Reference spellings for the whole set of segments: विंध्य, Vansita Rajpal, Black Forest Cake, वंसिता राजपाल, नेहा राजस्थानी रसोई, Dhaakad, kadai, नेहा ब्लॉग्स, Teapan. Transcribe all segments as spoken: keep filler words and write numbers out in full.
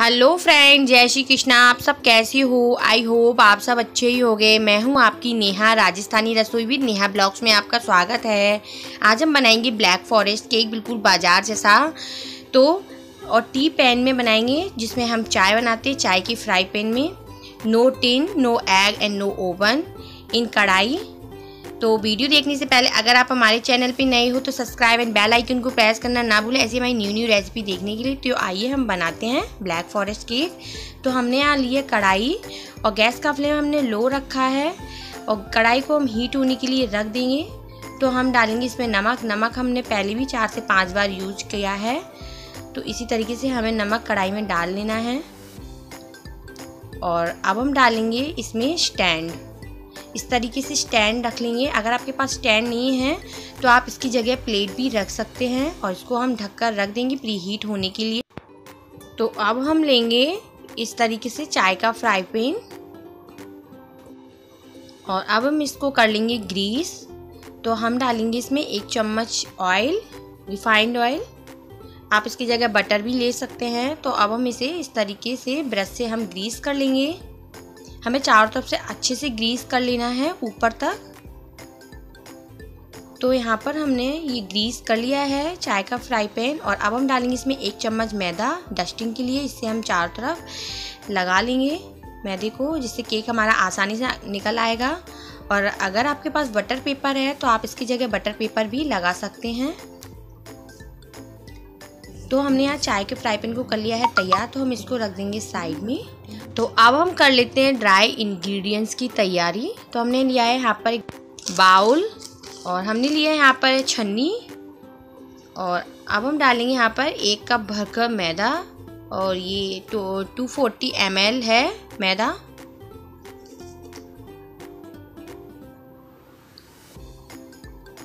Hello friend, जय श्री कृष्णा। आप सब कैसे हो? आई होप आप सब अच्छे ही होगे। मैं हूं आपकी नेहा, राजस्थानी रसोई विद नेहा ब्लॉग्स में आपका स्वागत है। आज हम बनाएंगे ब्लैक फॉरेस्ट केक, बिल्कुल बाजार जैसा, तो और टी पैन में बनाएंगे जिसमें हम चाय बनाते हैं, चाय की फ्राई पैन में। No tin, no egg and no oven in kadhai. तो वीडियो देखने से पहले अगर आप हमारे चैनल पे नए हो तो सब्सक्राइब एंड बेल आइकन को प्रेस करना ना भूलें, ऐसी हमारी न्यू न्यू रेसिपी देखने के लिए। तो आइए हम बनाते हैं ब्लैक फॉरेस्ट केक। तो हमने यहाँ लिए कढ़ाई और गैस का फ्लेम हमने लो रखा है और कढ़ाई को हम हीट होने के लिए रख देंगे। तो हम डालेंगे इसमें नमक। नमक हमने पहले भी चार से पाँच बार यूज किया है, तो इसी तरीके से हमें नमक कढ़ाई में डाल लेना है। और अब हम डालेंगे इसमें स्टैंड, इस तरीके से स्टैंड रख लेंगे। अगर आपके पास स्टैंड नहीं है तो आप इसकी जगह प्लेट भी रख सकते हैं। और इसको हम ढककर रख देंगे प्री हीट होने के लिए। तो अब हम लेंगे इस तरीके से चाय का फ्राई पैन और अब हम इसको कर लेंगे ग्रीस। तो हम डालेंगे इसमें एक चम्मच ऑयल, रिफाइंड ऑयल। आप इसकी जगह बटर भी ले सकते हैं। तो अब हम इसे इस तरीके से ब्रश से हम ग्रीस कर लेंगे। हमें चारों तरफ से अच्छे से ग्रीस कर लेना है ऊपर तक। तो यहाँ पर हमने ये ग्रीस कर लिया है चाय का फ्राई पैन। और अब हम डालेंगे इसमें एक चम्मच मैदा डस्टिंग के लिए। इससे हम चारों तरफ लगा लेंगे मैदे को, जिससे केक हमारा आसानी से निकल आएगा। और अगर आपके पास बटर पेपर है तो आप इसकी जगह बटर पेपर भी लगा सकते हैं। तो हमने यहाँ चाय के फ्राई पैन को कर लिया है तैयार। तो हम इसको रख देंगे साइड में। तो अब हम कर लेते हैं ड्राई इंग्रेडिएंट्स की तैयारी। तो हमने लिया है यहाँ पर एक बाउल और हमने लिया है यहाँ पर छन्नी। और अब हम डालेंगे यहाँ पर एक कप भरकर मैदा, और ये तो टू फोर्टी एम एल है मैदा।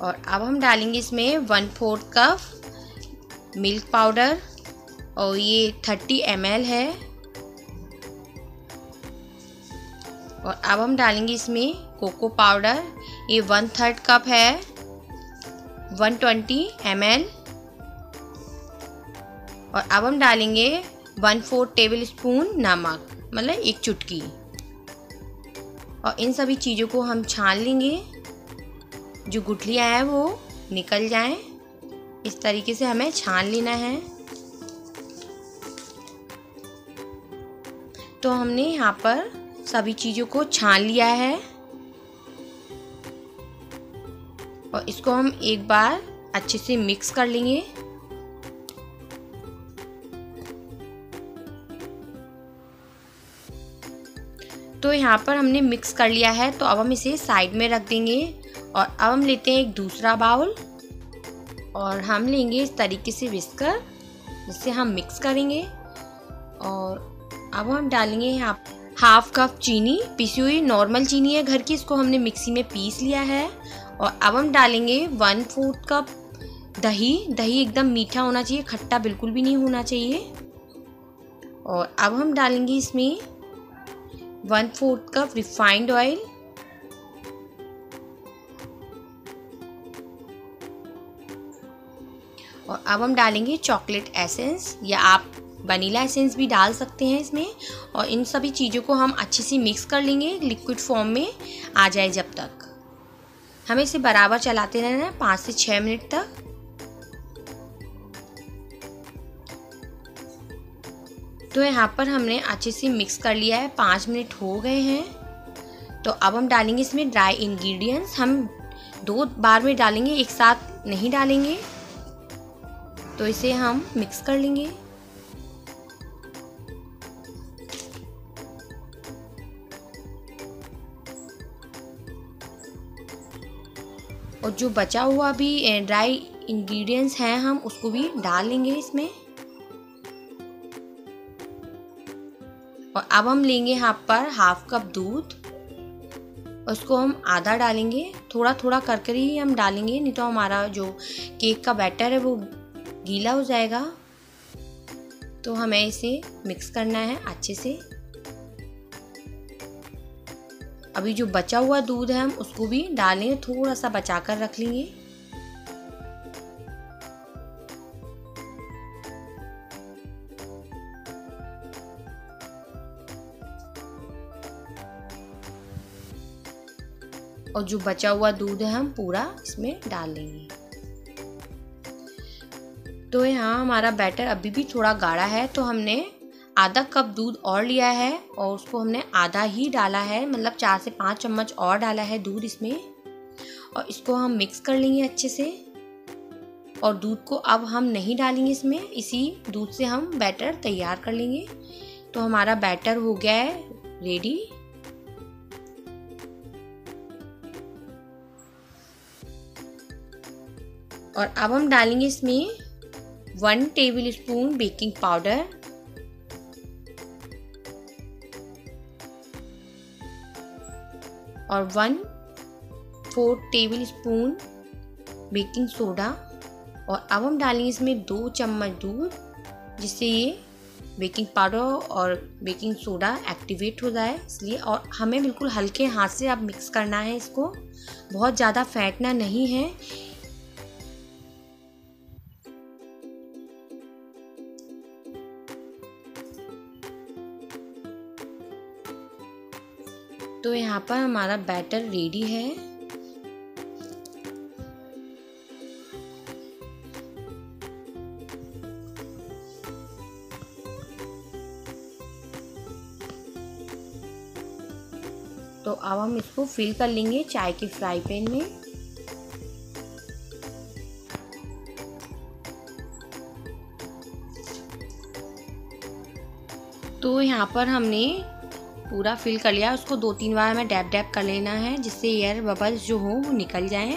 और अब हम डालेंगे इसमें one fourth cup milk powder, और ये थर्टी एम एल है। और अब हम डालेंगे इसमें कोको पाउडर, ये वन थर्ड कप है, वन ट्वेंटी एम एल। और अब हम डालेंगे वन फोर्थ टेबल स्पून नमक, मतलब एक चुटकी। और इन सभी चीज़ों को हम छान लेंगे, जो गुठलियाँ हैं वो निकल जाएं। इस तरीके से हमें छान लेना है। तो हमने यहाँ पर सभी चीज़ों को छान लिया है और इसको हम एक बार अच्छे से मिक्स कर लेंगे। तो यहाँ पर हमने मिक्स कर लिया है। तो अब हम इसे साइड में रख देंगे। और अब हम लेते हैं एक दूसरा बाउल और हम लेंगे इस तरीके से विस्कर, जिससे हम मिक्स करेंगे। और अब हम डालेंगे यहाँ हाफ कप चीनी, पिसी हुई नॉर्मल चीनी है घर की, इसको हमने मिक्सी में पीस लिया है। और अब हम डालेंगे वन फोर्थ कप दही। दही एकदम मीठा होना चाहिए, खट्टा बिल्कुल भी नहीं होना चाहिए। और अब हम डालेंगे इसमें one fourth cup refined oil. और अब हम डालेंगे चॉकलेट एसेंस, या आप वनीला एसेंस भी डाल सकते हैं इसमें। और इन सभी चीज़ों को हम अच्छे से मिक्स कर लेंगे, लिक्विड फॉर्म में आ जाए जब तक। हमें इसे बराबर चलाते रहना है पाँच से छः मिनट तक। तो यहाँ पर हमने अच्छे से मिक्स कर लिया है, पाँच मिनट हो गए हैं। तो अब हम डालेंगे इसमें ड्राई इंग्रेडिएंट्स। हम दो बार में डालेंगे, एक साथ नहीं डालेंगे। तो इसे हम मिक्स कर लेंगे। और जो बचा हुआ भी ड्राई इंग्रेडिएंट्स हैं हम उसको भी डाल लेंगे इसमें। और अब हम लेंगे यहाँ पर हाफ कप दूध, उसको हम आधा डालेंगे। थोड़ा थोड़ा करके ही हम डालेंगे, नहीं तो हमारा जो केक का बैटर है वो गीला हो जाएगा। तो हमें इसे मिक्स करना है अच्छे से। अभी जो बचा हुआ दूध है हम उसको भी डालें, थोड़ा सा बचा कर रख लेंगे। और जो बचा हुआ दूध है हम पूरा इसमें डाल देंगे। तो यहाँ हमारा बैटर अभी भी थोड़ा गाढ़ा है, तो हमने आधा कप दूध और लिया है और उसको हमने आधा ही डाला है, मतलब चार से पाँच चम्मच और डाला है दूध इसमें। और इसको हम मिक्स कर लेंगे अच्छे से। और दूध को अब हम नहीं डालेंगे इसमें, इसी दूध से हम बैटर तैयार कर लेंगे। तो हमारा बैटर हो गया है रेडी। और अब हम डालेंगे इसमें one tablespoon baking powder. और one four tablespoon baking soda. और अब हम डालेंगे इसमें दो चम्मच दूध, जिससे ये बेकिंग पाउडर और बेकिंग सोडा एक्टिवेट हो जाए इसलिए। और हमें बिल्कुल हल्के हाथ से आप मिक्स करना है इसको, बहुत ज़्यादा फेंटना नहीं है। तो यहाँ पर हमारा बैटर रेडी है। तो अब हम इसको फिल कर लेंगे चाय के फ्राई पैन में। तो यहाँ पर हमने पूरा फिल कर लिया। उसको दो तीन बार हमें डैप डैप कर लेना है, जिससे एयर बबल्स जो हो वो निकल जाएं।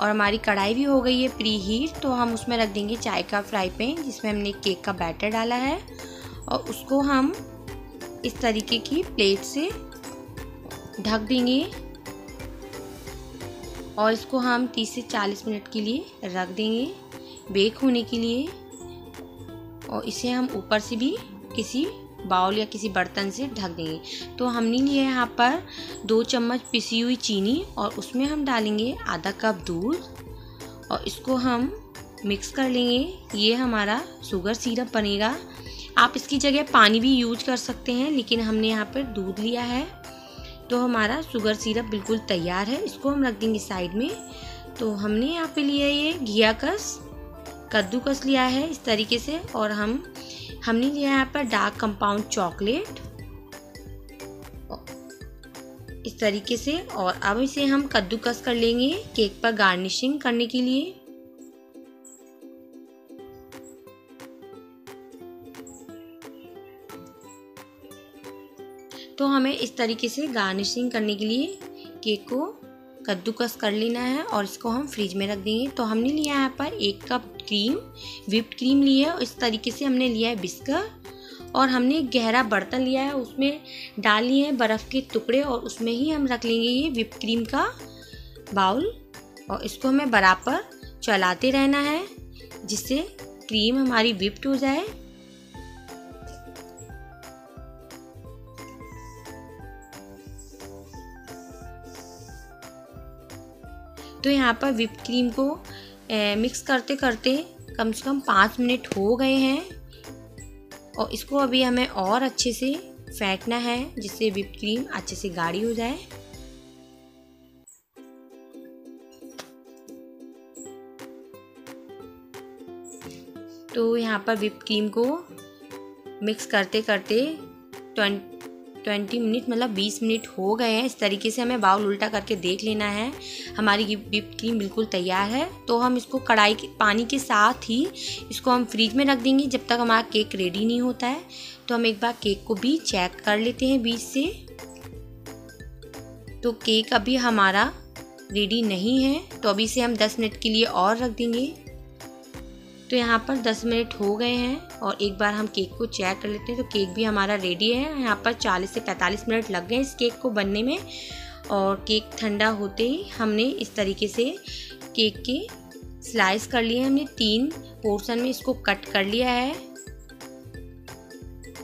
और हमारी कढ़ाई भी हो गई है प्री हीट, तो हम उसमें रख देंगे चाय का फ्राई पैन जिसमें हमने केक का बैटर डाला है। और उसको हम इस तरीके की प्लेट से ढक देंगे और इसको हम तीस से चालीस मिनट के लिए रख देंगे बेक होने के लिए। और इसे हम ऊपर से भी किसी बाउल या किसी बर्तन से ढक देंगे। तो हमने लिए यहाँ पर दो चम्मच पिसी हुई चीनी और उसमें हम डालेंगे आधा कप दूध और इसको हम मिक्स कर लेंगे। ये हमारा शुगर सिरप बनेगा। आप इसकी जगह पानी भी यूज कर सकते हैं, लेकिन हमने यहाँ पर दूध लिया है। तो हमारा शुगर सिरप बिल्कुल तैयार है, इसको हम रख देंगे साइड में। तो हमने यहाँ पे लिया ये घिया कस, कद्दूकस लिया है इस तरीके से। और हम हमने लिया यहाँ पर डार्क कंपाउंड चॉकलेट इस तरीके से। और अब इसे हम कद्दूकस कर लेंगे केक पर गार्निशिंग करने के लिए। तो हमें इस तरीके से गार्निशिंग करने के लिए केक को कद्दूकस कर लेना है और इसको हम फ्रिज में रख देंगे। तो हमने लिया यहाँ पर एक कप क्रीम, व्हिप्ड क्रीम लिया है। इस तरीके से हमने लिया है बिस्कर। और हमने गहरा बर्तन लिया है, उसमें डाल लिए हैं बर्फ़ के टुकड़े और उसमें ही हम रख लेंगे ये व्हिप्ड क्रीम का बाउल। और इसको हमें बराबर चलाते रहना है जिससे क्रीम हमारी व्हिप्ड हो जाए। तो यहाँ पर व्हिप्ड क्रीम को ए, मिक्स करते करते कम से कम पाँच मिनट हो गए हैं। और इसको अभी हमें और अच्छे से फेंटना है जिससे व्हिप्ड क्रीम अच्छे से गाढ़ी हो जाए। तो यहाँ पर व्हिप्ड क्रीम को मिक्स करते करते ट्वेंटी बीस मिनट मतलब बीस मिनट हो गए हैं। इस तरीके से हमें बाउल उल्टा करके देख लेना है। हमारी व्हिप क्रीम बिल्कुल तैयार है। तो हम इसको कढ़ाई के पानी के साथ ही इसको हम फ्रीज में रख देंगे जब तक हमारा केक रेडी नहीं होता है। तो हम एक बार केक को भी चेक कर लेते हैं बीच से। तो केक अभी हमारा रेडी नहीं है, तो अभी इसे हम दस मिनट के लिए और रख देंगे। तो यहाँ पर दस मिनट हो गए हैं और एक बार हम केक को चेक कर लेते हैं। तो केक भी हमारा रेडी है। यहाँ पर चालीस से पैंतालीस मिनट लग गए इस केक को बनने में। और केक ठंडा होते ही हमने इस तरीके से केक के स्लाइस कर लिए। हमने तीन पोर्शन में इसको कट कर लिया है।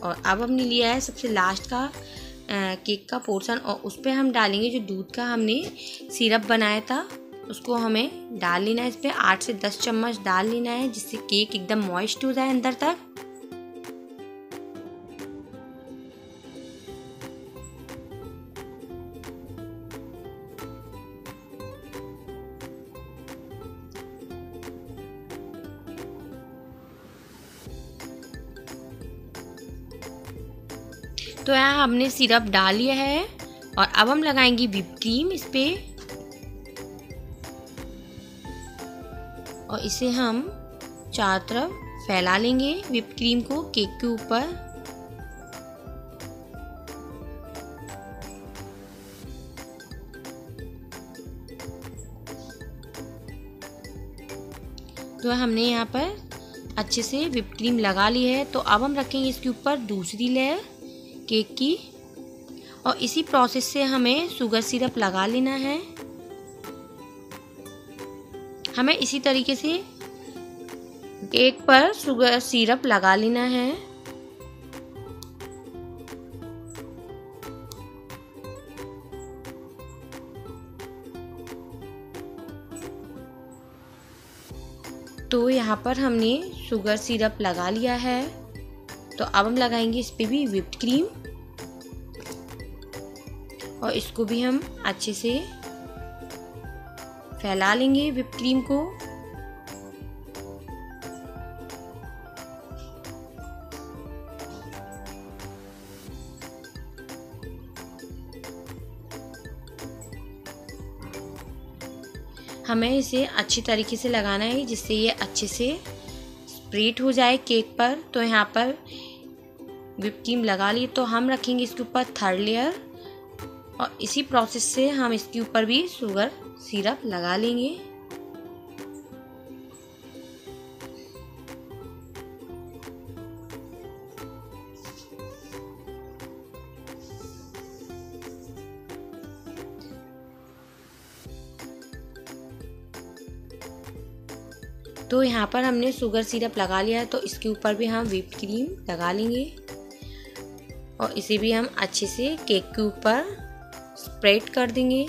और अब हमने लिया है सबसे लास्ट का आ, केक का पोर्शन और उस पर हम डालेंगे जो दूध का हमने सिरप बनाया था, उसको हमें डाल लेना है। इस पर आठ से दस चम्मच डाल लेना है जिससे केक एकदम मॉइस्ट हो जाए अंदर तक। तो यहाँ हमने सिरप डाल लिया है और अब हम लगाएंगे व्हिप क्रीम इस पे और इसे हम चारों तरफ फैला लेंगे व्हिप क्रीम को केक के ऊपर। तो हमने यहाँ पर अच्छे से व्हिप क्रीम लगा ली है, तो अब हम रखेंगे इसके ऊपर दूसरी लेयर केक की और इसी प्रोसेस से हमें शुगर सिरप लगा लेना है। हमें इसी तरीके से केक पर शुगर सिरप लगा लेना है। तो यहाँ पर हमने शुगर सिरप लगा लिया है, तो अब हम लगाएंगे इस पर भी व्हिप्ड क्रीम और इसको भी हम अच्छे से फैला लेंगे व्हिप्ड क्रीम को। हमें इसे अच्छी तरीके से लगाना है जिससे ये अच्छे से स्प्रेड हो जाए केक पर। तो यहाँ पर व्हिप क्रीम लगा ली, तो हम रखेंगे इसके ऊपर थर्ड लेयर और इसी प्रोसेस से हम इसके ऊपर भी शुगर सिरप लगा लेंगे। तो यहाँ पर हमने शुगर सिरप लगा लिया है, तो इसके ऊपर भी हम व्हिप क्रीम लगा लेंगे और इसे भी हम अच्छे से केक के ऊपर स्प्रेड कर देंगे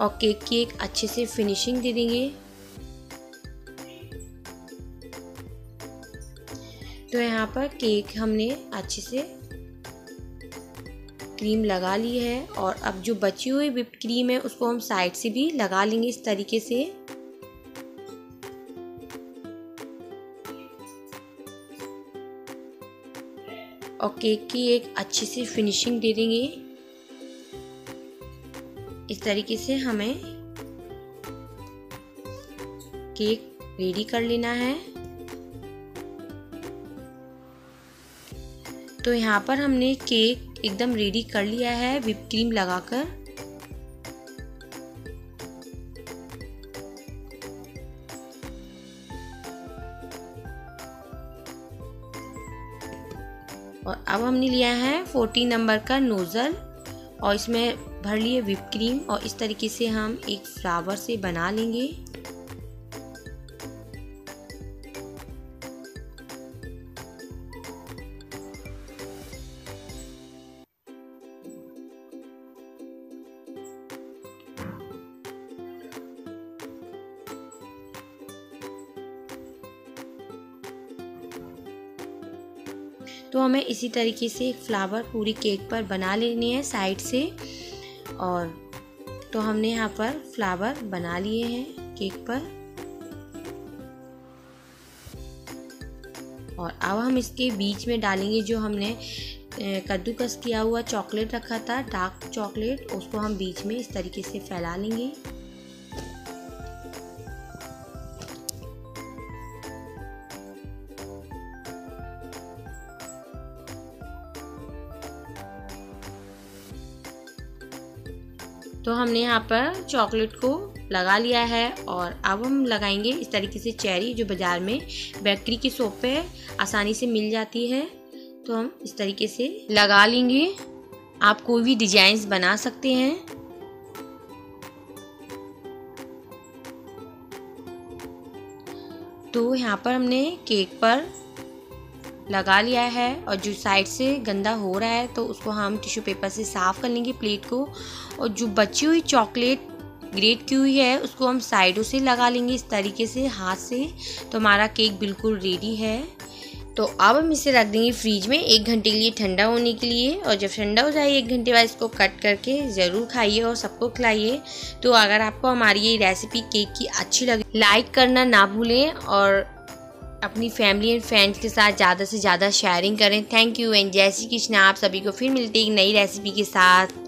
और केक की एक अच्छे से फिनिशिंग दे देंगे। तो यहाँ पर केक हमने अच्छे से क्रीम लगा ली है और अब जो बची हुई व्हिप्ड क्रीम है उसको हम साइड से भी लगा लेंगे इस तरीके से। और केक की एक अच्छी सी फिनिशिंग दे देंगे। इस तरीके से हमें केक रेडी कर लेना है। तो यहाँ पर हमने केक एकदम रेडी कर लिया है व्हिप क्रीम लगाकर। और अब हमने लिया है चौदह नंबर का नोजल और इसमें भर लिए व्हिप क्रीम और इस तरीके से हम एक फ्लावर से बना लेंगे। तो हमें इसी तरीके से एक फ्लावर पूरी केक पर बना लेनी है साइड से। और तो हमने यहाँ पर फ्लावर बना लिए हैं केक पर और अब हम इसके बीच में डालेंगे जो हमने कद्दूकस किया हुआ चॉकलेट रखा था, डार्क चॉकलेट, उसको हम बीच में इस तरीके से फैला लेंगे। तो हमने यहाँ पर चॉकलेट को लगा लिया है और अब हम लगाएंगे इस तरीके से चेरी, जो बाज़ार में बेकरी की शॉप पे आसानी से मिल जाती है। तो हम इस तरीके से लगा लेंगे। आप कोई भी डिजाइंस बना सकते हैं। तो यहाँ पर हमने केक पर लगा लिया है और जो साइड से गंदा हो रहा है तो उसको हम टिश्यू पेपर से साफ़ कर लेंगे प्लेट को। और जो बची हुई चॉकलेट ग्रेट की हुई है उसको हम साइडों से लगा लेंगे इस तरीके से हाथ से। तो हमारा केक बिल्कुल रेडी है। तो अब हम इसे रख देंगे फ्रीज में एक घंटे के लिए ठंडा होने के लिए। और जब ठंडा हो जाए एक घंटे बाद इसको कट करके ज़रूर खाइए और सबको खिलाइए। तो अगर आपको हमारी ये रेसिपी केक की अच्छी लगे लाइक करना ना भूलें और अपनी फैमिली एंड फ्रेंड्स के साथ ज़्यादा से ज़्यादा शेयरिंग करें। थैंक यू एंड जय श्री कृष्ण। आप सभी को फिर मिलते हैं एक नई रेसिपी के साथ।